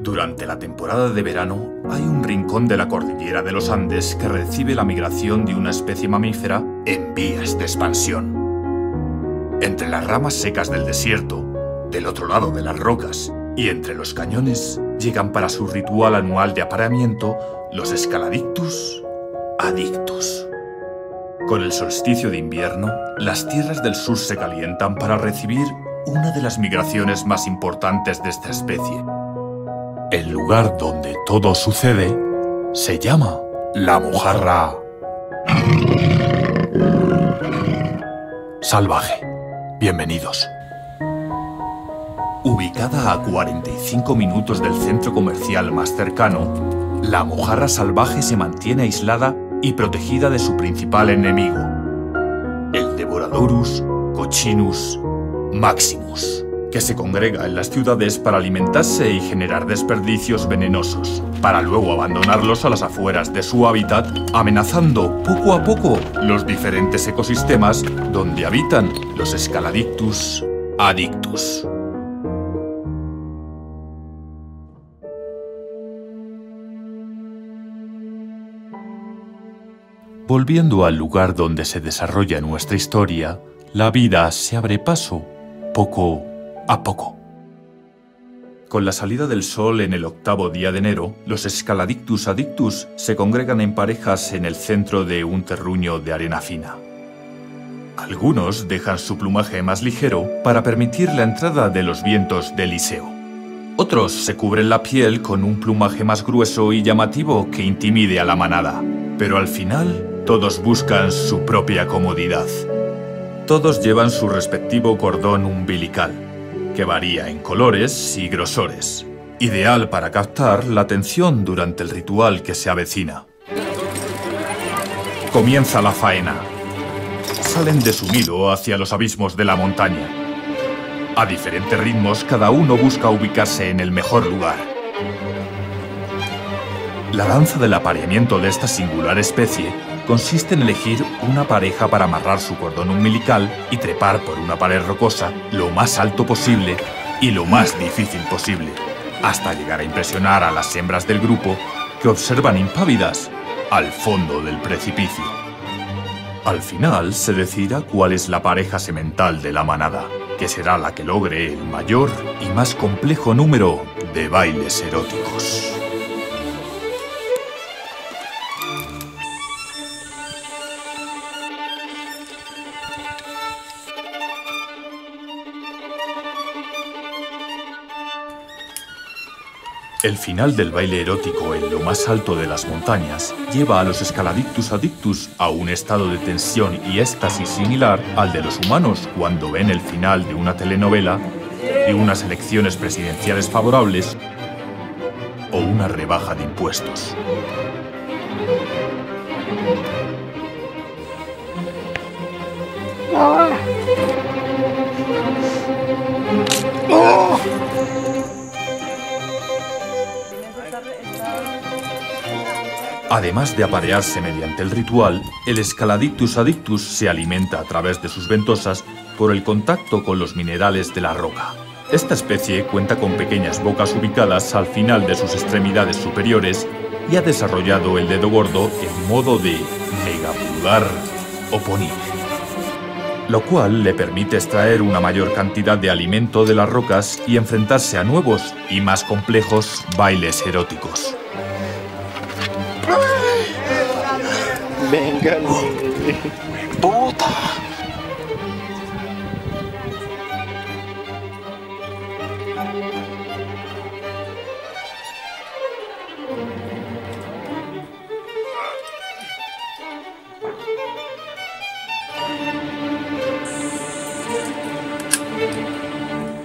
Durante la temporada de verano, hay un rincón de la cordillera de los Andes que recibe la migración de una especie mamífera en vías de expansión. Entre las ramas secas del desierto, del otro lado de las rocas y entre los cañones, llegan para su ritual anual de apareamiento los Escaladictus adictus. Con el solsticio de invierno, las tierras del sur se calientan para recibir una de las migraciones más importantes de esta especie. El lugar donde todo sucede se llama La Mojarra Salvaje. Bienvenidos. Ubicada a 45 minutos del centro comercial más cercano, La Mojarra Salvaje se mantiene aislada y protegida de su principal enemigo, el Devoradorus Cochinus Maximus, que se congrega en las ciudades para alimentarse y generar desperdicios venenosos, para luego abandonarlos a las afueras de su hábitat, amenazando poco a poco los diferentes ecosistemas donde habitan los Escaladictus adictus. Volviendo al lugar donde se desarrolla nuestra historia, la vida se abre paso poco a poco. Con la salida del sol en el octavo día de enero, los Escaladictus adictus se congregan en parejas en el centro de un terruño de arena fina. Algunos dejan su plumaje más ligero para permitir la entrada de los vientos de Eliseo. Otros se cubren la piel con un plumaje más grueso y llamativo que intimide a la manada. Pero al final, todos buscan su propia comodidad. Todos llevan su respectivo cordón umbilical, que varía en colores y grosores, ideal para captar la atención durante el ritual que se avecina. Comienza la faena. Salen de su nido hacia los abismos de la montaña. A diferentes ritmos, cada uno busca ubicarse en el mejor lugar. La danza del apareamiento de esta singular especie consiste en elegir una pareja para amarrar su cordón umbilical y trepar por una pared rocosa lo más alto posible y lo más difícil posible, hasta llegar a impresionar a las hembras del grupo que observan impávidas al fondo del precipicio. Al final se decidirá cuál es la pareja semental de la manada, que será la que logre el mayor y más complejo número de bailes eróticos. El final del baile erótico en lo más alto de las montañas lleva a los Escaladictus adictus a un estado de tensión y éxtasis similar al de los humanos cuando ven el final de una telenovela, de unas elecciones presidenciales favorables o una rebaja de impuestos. Además de aparearse mediante el ritual, el Escaladictus adictus se alimenta a través de sus ventosas por el contacto con los minerales de la roca. Esta especie cuenta con pequeñas bocas ubicadas al final de sus extremidades superiores y ha desarrollado el dedo gordo en modo de megapulgar o ponil, lo cual le permite extraer una mayor cantidad de alimento de las rocas y enfrentarse a nuevos y más complejos bailes eróticos. ¡Vengan! ¡Puta!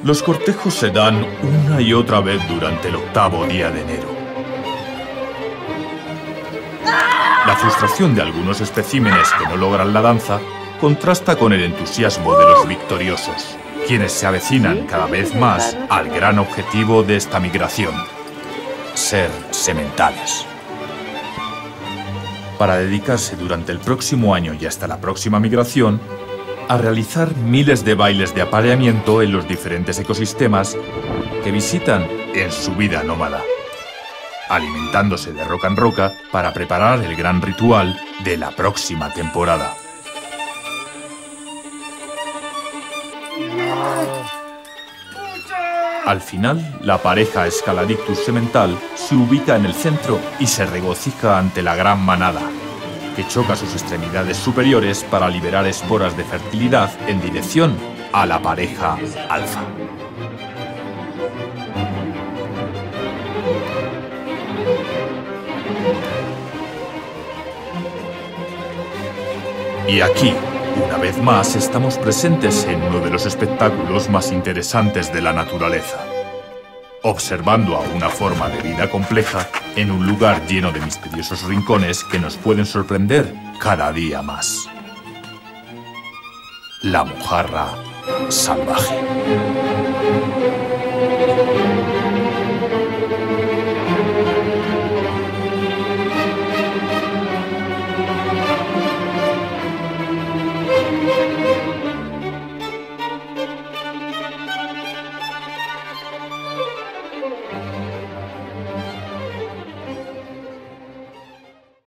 Los cortejos se dan una y otra vez durante el octavo día de enero. La frustración de algunos especímenes que no logran la danza contrasta con el entusiasmo de los victoriosos, quienes se avecinan cada vez más al gran objetivo de esta migración: ser sementales. Para dedicarse durante el próximo año y hasta la próxima migración a realizar miles de bailes de apareamiento en los diferentes ecosistemas que visitan en su vida nómada, alimentándose de roca en roca para preparar el gran ritual de la próxima temporada. Al final, la pareja Escaladictus semental se ubica en el centro y se regocija ante la gran manada, que choca sus extremidades superiores para liberar esporas de fertilidad en dirección a la pareja alfa. Y aquí, una vez más, estamos presentes en uno de los espectáculos más interesantes de la naturaleza, observando a una forma de vida compleja en un lugar lleno de misteriosos rincones que nos pueden sorprender cada día más. La mojarra salvaje.